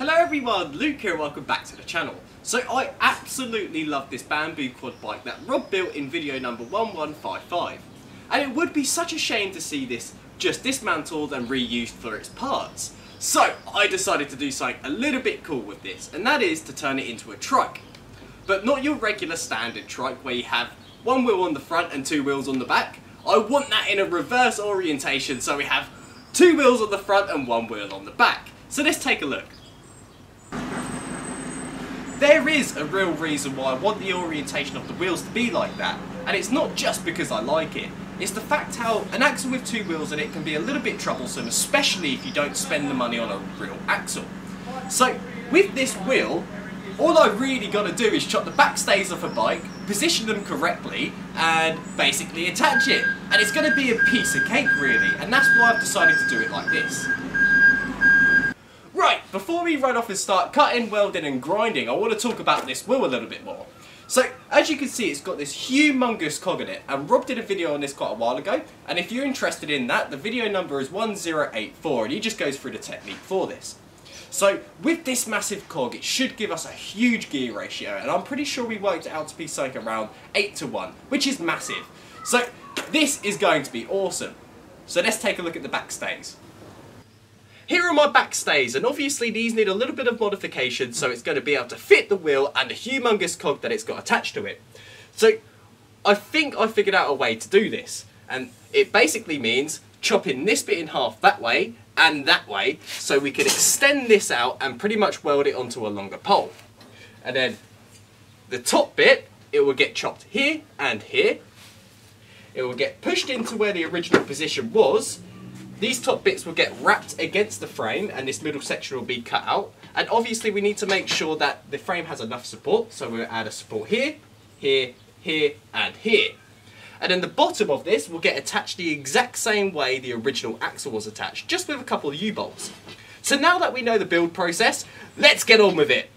Hello everyone, Luke here and welcome back to the channel. So I absolutely love this bamboo quad bike that Rob built in video number 1155. And it would be such a shame to see this just dismantled and reused for its parts. So I decided to do something a little bit cool with this, and that is to turn it into a trike. But not your regular standard trike where you have one wheel on the front and two wheels on the back. I want that in a reverse orientation so we have two wheels on the front and one wheel on the back. So let's take a look. There is a real reason why I want the orientation of the wheels to be like that, and it's not just because I like it. It's the fact how an axle with two wheels in it can be a little bit troublesome, especially if you don't spend the money on a real axle. So with this wheel, all I really got to do is chop the back stays off a bike, position them correctly, and basically attach it. And it's going to be a piece of cake really, and that's why I've decided to do it like this. Right, before we run off and start cutting, welding and grinding, I want to talk about this wheel a little bit more. So, as you can see, it's got this humongous cog in it, and Rob did a video on this quite a while ago, and if you're interested in that, the video number is 1084, and he just goes through the technique for this. So, with this massive cog, it should give us a huge gear ratio, and I'm pretty sure we worked it out to be something around 8:1, which is massive. So, this is going to be awesome. So, let's take a look at the back stays. Here are my back stays, and obviously these need a little bit of modification so it's going to be able to fit the wheel and the humongous cog that it's got attached to it. So I think I figured out a way to do this, and it basically means chopping this bit in half that way and that way so we can extend this out and pretty much weld it onto a longer pole. And then the top bit, it will get chopped here and here. It will get pushed into where the original position was. These top bits will get wrapped against the frame and this middle section will be cut out. And obviously we need to make sure that the frame has enough support, so we'll add a support here, here, here and here. And then the bottom of this will get attached the exact same way the original axle was attached, just with a couple of U-bolts. So now that we know the build process, let's get on with it!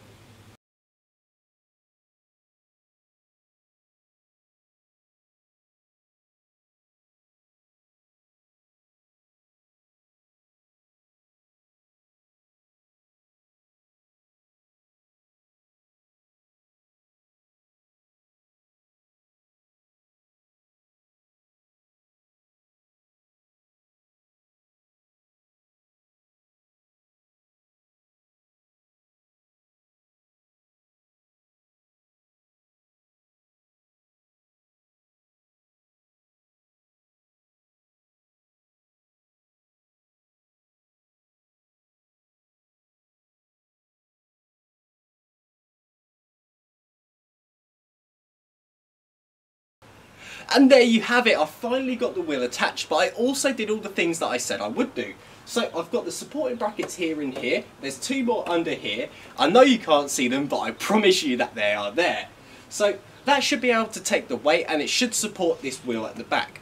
And there you have it, I've finally got the wheel attached, but I also did all the things that I said I would do. So I've got the supporting brackets here and here, there's two more under here. I know you can't see them, but I promise you that they are there. So that should be able to take the weight and it should support this wheel at the back.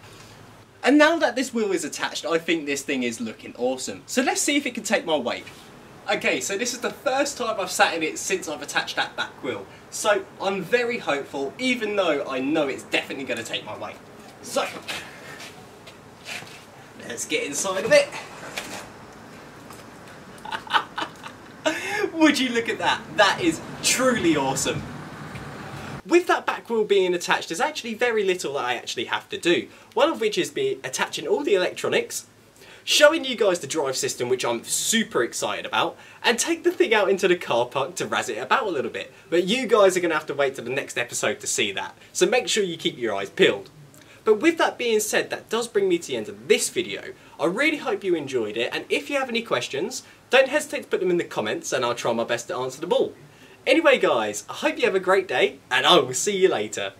And now that this wheel is attached, I think this thing is looking awesome. So let's see if it can take my weight. Okay, so this is the first time I've sat in it since I've attached that back wheel. So I'm very hopeful, even though I know it's definitely going to take my weight. So, let's get inside of it. Would you look at that? That is truly awesome. With that back wheel being attached, there's actually very little that I actually have to do. One of which is be attaching all the electronics, showing you guys the drive system, which I'm super excited about, and take the thing out into the car park to razz it about a little bit. But you guys are going to have to wait till the next episode to see that, so make sure you keep your eyes peeled. But with that being said, that does bring me to the end of this video. I really hope you enjoyed it, and if you have any questions, don't hesitate to put them in the comments and I'll try my best to answer them all. Anyway guys, I hope you have a great day, and I will see you later.